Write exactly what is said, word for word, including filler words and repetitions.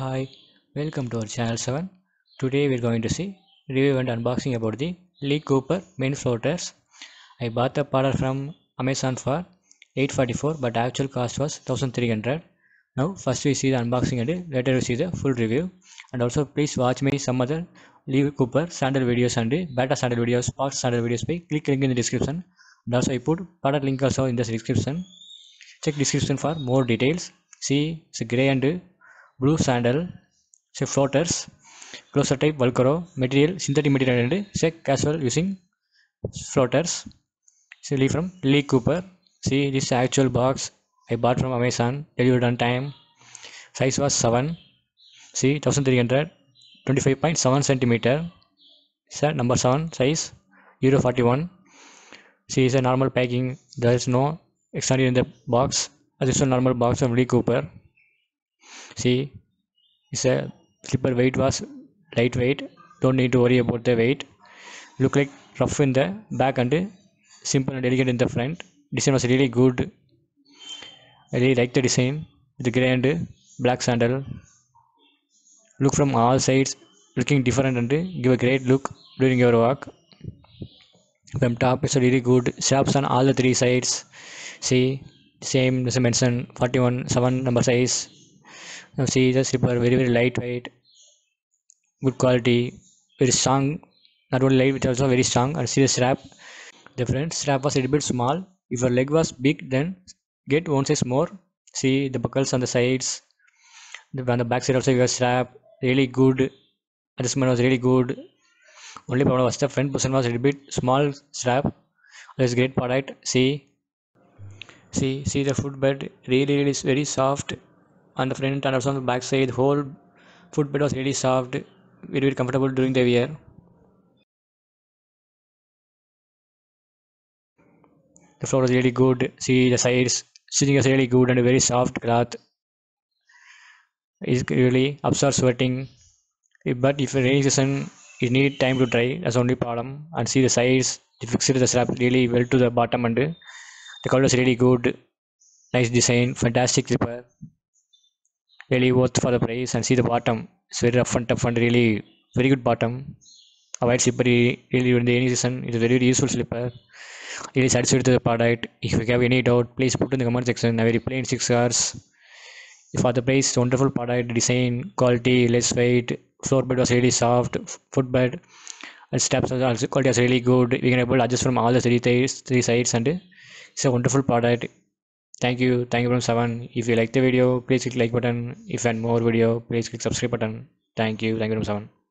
Hi, welcome to our channel seven. Today we are going to see review and unboxing about the Lee Cooper main floaters. I bought the Bata from Amazon for eight forty-four, but actual cost was thirteen hundred. Now first we see the unboxing and later we see the full review. And also please watch me some other Lee Cooper sandal videos and Bata sandal videos, Sparx sandal videos. By click link in the description. And also I put Bata link also in this description. Check description for more details. See, it's grey and blue sandal, say floaters, closer type Velcro, material synthetic material and say casual using floaters. Say Lee from Lee Cooper. See this actual box I bought from Amazon, delivered on time. Size was seven. See thirteen hundred, twenty-five point seven centimeter. Say number seven size, euro forty-one. See it's a normal packing. There is no extended in the box. This is a normal box from Lee Cooper. See, it's a slipper weight was lightweight. Don't need to worry about the weight. Look like rough in the back and simple and elegant in the front. Design was really good. I really like the design. The grey and black sandal. Look from all sides, looking different and give a great look during your walk. From top, it's a really good. Straps on all the three sides. See, same as I mentioned, forty-one seven number size. Now see the slipper, very very lightweight, good quality, very strong. Not only light, but also very strong. And see the strap. The front strap was a little bit small. If your leg was big, then get one size more. See the buckles on the sides. The, on the back side also you have strap. Really good. Adjustment was really good. Only problem was the front portion was a little bit small strap. That's great product. See, see, see the footbed. Really really very soft. On the front and also on the back side, whole footbed was really soft, very very comfortable during the wear. The floor was really good. See the sides, stitching is really good and a very soft cloth. It really absorbs sweating, but if a rainy season, you need time to dry. That's only problem. And see the sides, they fixed the strap really well to the bottom and the color is really good. Nice design, fantastic slipper. Really worth for the price. And see the bottom, it's very rough and tough and really very good bottom. A white slipper really during the any season, it's a very useful slipper. Really satisfied with the product. If you have any doubt, please put in the comment section. I will reply in six hours. For the price, wonderful product, design, quality, less weight, floor bed was really soft, footbed, and straps also quality was really good. We can able to adjust from all the three sides, three sides, and it's a wonderful product. Thank you, thank you from seven. If you like the video, please click like button. If you want more video, please click subscribe button. Thank you, thank you from seven.